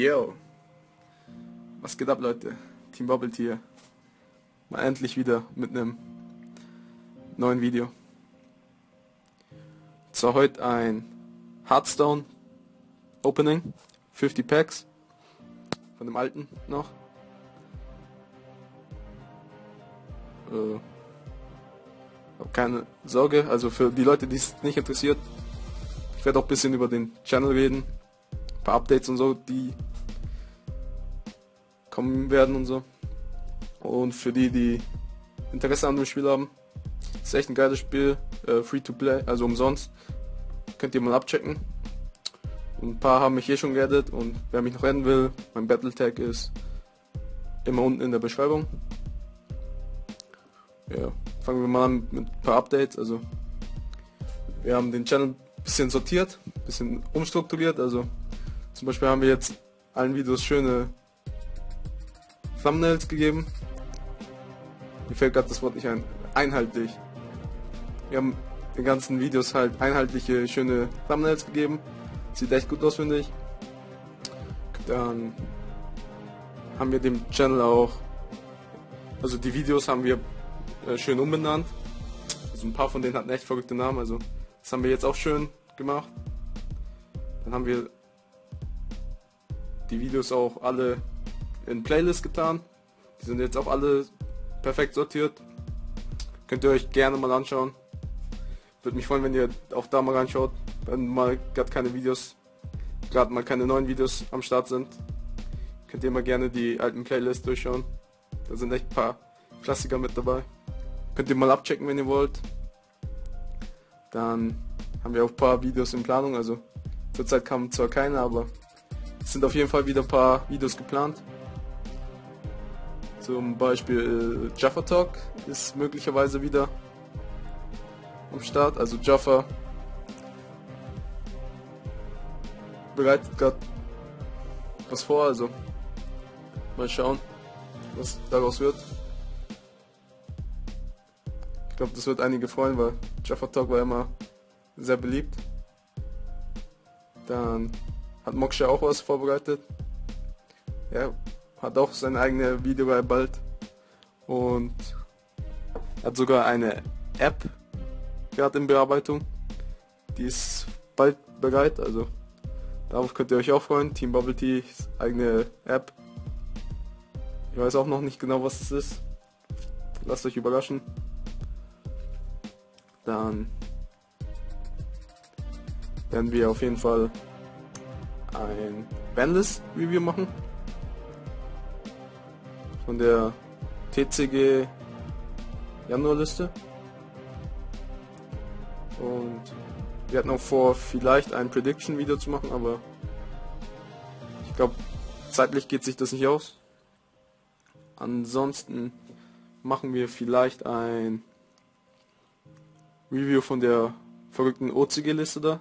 Yo! Was geht ab, Leute? Team Bubble T hier. Mal endlich wieder mit einem neuen Video. So, heute ein Hearthstone Opening, 50 Packs, von dem alten noch. Hab keine Sorge, also für die Leute, die es nicht interessiert, ich werde auch ein bisschen über den Channel reden, ein paar Updates und so, die kommen werden und so. Und für die, die Interesse an dem Spiel haben, ist echt ein geiles Spiel, free to play, also umsonst, könnt ihr mal abchecken. Und ein paar haben mich hier schon geaddet, und wer mich noch adden will, mein Battle Tag ist immer unten in der Beschreibung. Ja, fangen wir mal an mit ein paar Updates. Also wir haben den Channel ein bisschen sortiert, ein bisschen umstrukturiert. Also zum Beispiel haben wir jetzt allen Videos schöne Thumbnails gegeben. Mir fällt gerade das Wort nicht ein. Einheitlich. Wir haben den ganzen Videos halt einheitliche, schöne Thumbnails gegeben. Sieht echt gut aus, finde ich. Dann haben wir dem Channel auch, also die Videos haben wir schön umbenannt. Also ein paar von denen hatten echt verrückte Namen, also das haben wir jetzt auch schön gemacht. Dann haben wir die Videos auch alle in Playlist getan. Die sind jetzt auch alle perfekt sortiert. Könnt ihr euch gerne mal anschauen. Würde mich freuen, wenn ihr auch da mal reinschaut, wenn mal gerade mal keine neuen Videos am Start sind. Könnt ihr mal gerne die alten Playlists durchschauen. Da sind echt ein paar Klassiker mit dabei. Könnt ihr mal abchecken, wenn ihr wollt. Dann haben wir auch ein paar Videos in Planung. Also zurzeit kamen zwar keine, aber es sind auf jeden Fall wieder ein paar Videos geplant. Zum Beispiel Jaffa Talk ist möglicherweise wieder am Start. Also Jaffa bereitet gerade was vor. Also mal schauen, was daraus wird. Ich glaube, das wird einige freuen, weil Jaffa Talk war immer sehr beliebt. Dann hat Moksha auch was vorbereitet. Er hat auch seine eigene Videoreihe bald. Und hat sogar eine App gerade in Bearbeitung. Die ist bald bereit, also darauf könnt ihr euch auch freuen. Team Bubble T, eigene App. Ich weiß auch noch nicht genau, was es ist. Lasst euch überraschen. Dann werden wir auf jeden Fall ein Bandless Review machen von der TCG Januarliste, und wir hatten auch vor, vielleicht ein Prediction Video zu machen, aber ich glaube, zeitlich geht sich das nicht aus. Ansonsten machen wir vielleicht ein Review von der verrückten OCG-Liste da,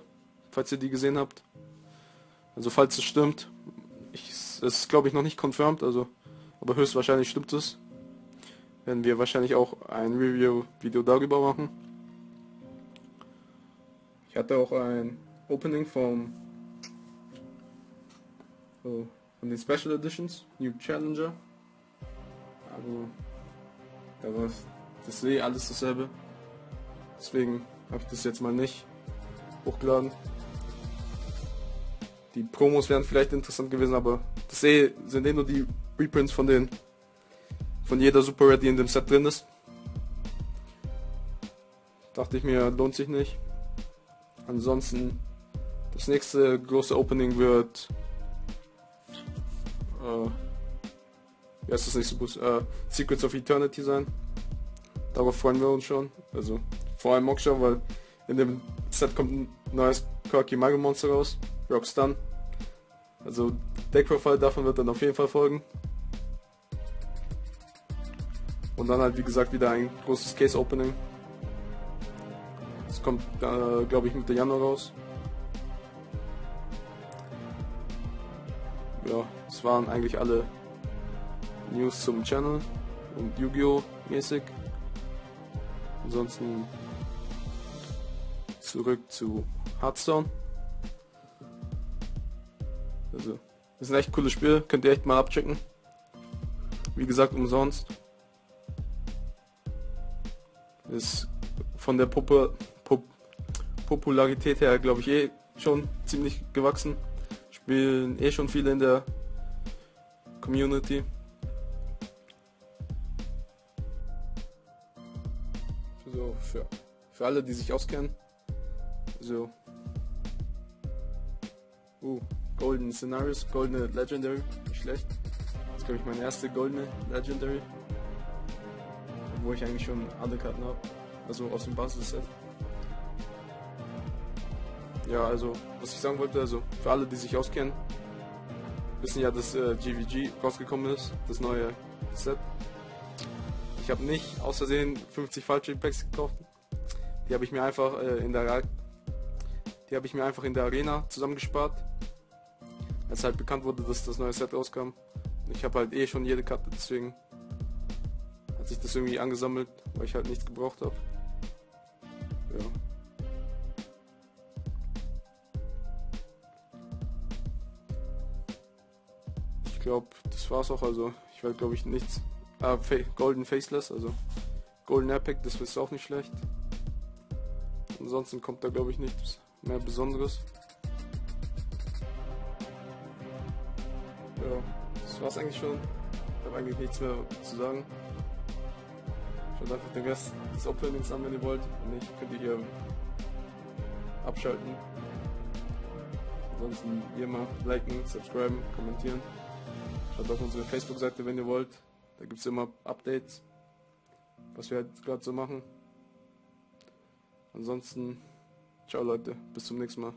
falls ihr die gesehen habt. Also falls es stimmt, es ist, glaube ich, noch nicht confirmed, also, aber höchstwahrscheinlich stimmt es. Werden wir wahrscheinlich auch ein Review-Video darüber machen. Ich hatte auch ein Opening von den Special Editions, New Challenger. Aber das sehe alles dasselbe. Deswegen habe ich das jetzt mal nicht hochgeladen. Die Promos wären vielleicht interessant gewesen, aber das sind nur die Reprints von jeder Super Rare, die in dem Set drin ist. Dachte ich mir, lohnt sich nicht. Ansonsten, das nächste große Opening wird Secrets of Eternity sein. Darauf freuen wir uns schon. Also vor allem Moksha, weil in dem Set kommt ein neues Quirky Mago Monster raus, Rockstun. Also Deckprofile davon wird dann auf jeden Fall folgen. Und dann halt, wie gesagt, wieder ein großes Case Opening. Das kommt, glaube ich, Mitte Januar raus. Ja, das waren eigentlich alle News zum Channel und Yu-Gi-Oh! Mäßig. Ansonsten zurück zu Hearthstone. Also Das ist ein echt cooles Spiel, könnt ihr echt mal abchecken. Wie gesagt, umsonst. Ist von der Popularität her, glaube ich, eh schon ziemlich gewachsen. Spielen eh schon viele in der Community. So, für alle, die sich auskennen. So. Golden Scenarios, goldene Legendary, nicht schlecht. Das ist, glaube ich, meine erste goldene Legendary. Wo ich eigentlich schon alle Karten habe. Also aus dem Basisset. Ja, also, was ich sagen wollte, also für alle, die sich auskennen, wissen ja, dass GVG rausgekommen ist, das neue Set. Ich habe nicht aus Versehen 50 falsche Packs gekauft. Die habe ich mir einfach in der Arena zusammengespart, als halt bekannt wurde, dass das neue Set rauskam. Ich habe halt eh schon jede Karte, deswegen hat sich das irgendwie angesammelt, weil ich halt nichts gebraucht habe. Ja. Ich glaube, das war's auch. Also ich werde, glaube ich, nichts. Golden Faceless, also Golden Epic, das ist auch nicht schlecht. Ansonsten kommt da, glaube ich, nichts mehr Besonderes. Ja, das war's eigentlich schon. Ich habe eigentlich nichts mehr zu sagen. Schaut einfach den Rest des Openings an, wenn ihr wollt. Wenn nicht, könnt ihr hier abschalten. Ansonsten wie immer liken, subscriben, kommentieren. Schaut auf unsere Facebook-Seite, wenn ihr wollt. Da gibt es immer Updates, was wir halt gerade so machen. Ansonsten, ciao Leute, bis zum nächsten Mal.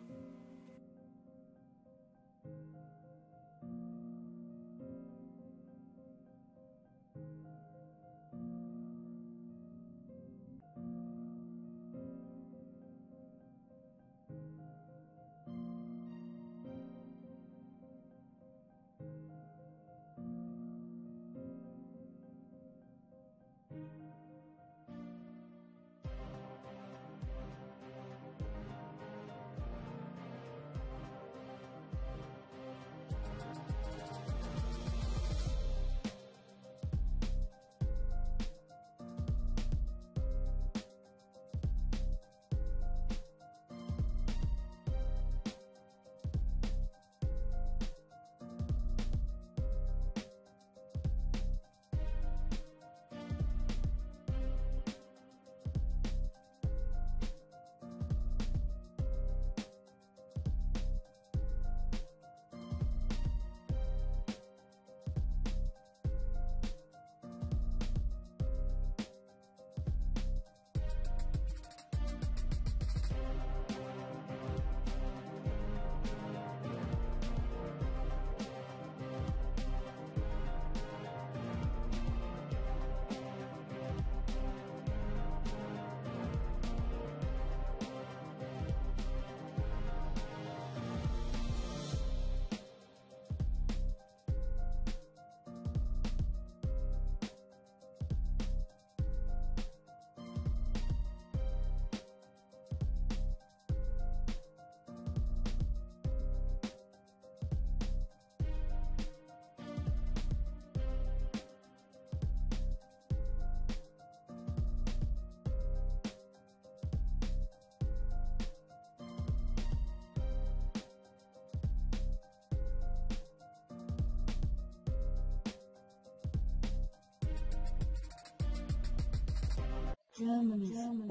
Germany's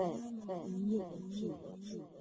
best.